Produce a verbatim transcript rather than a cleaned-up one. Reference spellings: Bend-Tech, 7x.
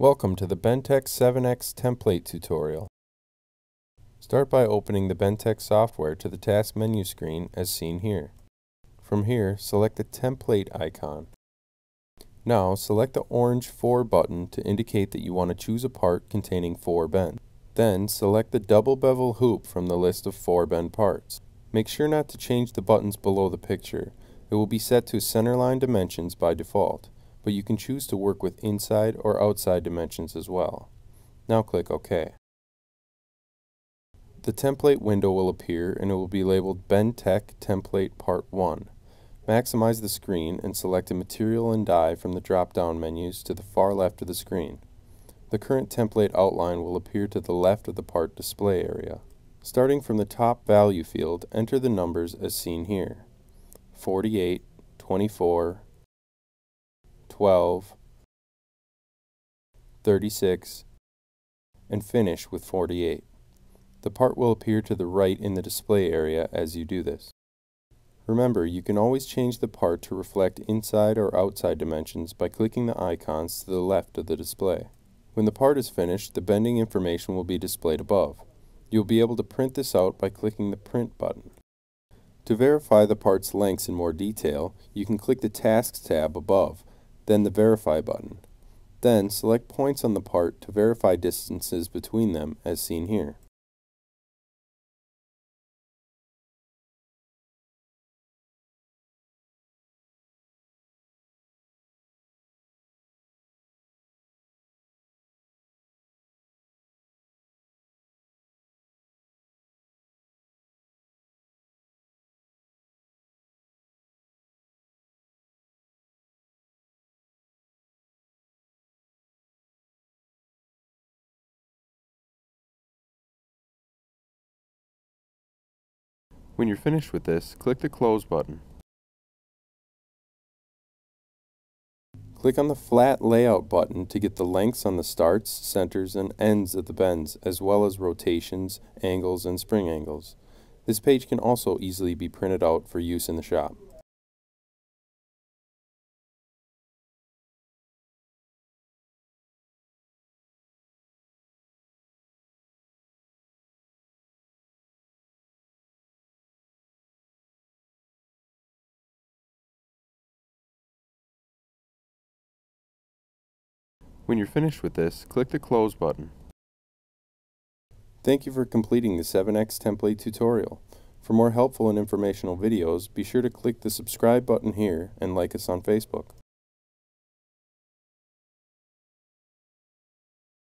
Welcome to the Bend-Tech seven X template tutorial. Start by opening the Bend-Tech software to the task menu screen as seen here. From here, select the template icon. Now, select the orange four button to indicate that you want to choose a part containing four bend. Then, select the double bevel hoop from the list of four bend parts. Make sure not to change the buttons below the picture. It will be set to centerline dimensions by default, but you can choose to work with inside or outside dimensions as well. Now click OK. The template window will appear and it will be labeled Bend-Tech Template Part one. Maximize the screen and select a material and die from the drop-down menus to the far left of the screen. The current template outline will appear to the left of the part display area. Starting from the top value field, enter the numbers as seen here: forty-eight, twenty-four, twelve, thirty-six, and finish with forty-eight. The part will appear to the right in the display area as you do this. Remember, you can always change the part to reflect inside or outside dimensions by clicking the icons to the left of the display. When the part is finished, the bending information will be displayed above. You'll be able to print this out by clicking the print button. To verify the part's lengths in more detail, you can click the Tasks tab above, then the Verify button. Then select points on the part to verify distances between them as seen here. When you're finished with this, click the Close button. Click on the Flat Layout button to get the lengths on the starts, centers, and ends of the bends, as well as rotations, angles, and spring angles. This page can also easily be printed out for use in the shop. When you're finished with this, click the Close button. Thank you for completing the seven X template tutorial. For more helpful and informational videos, be sure to click the subscribe button here and like us on Facebook.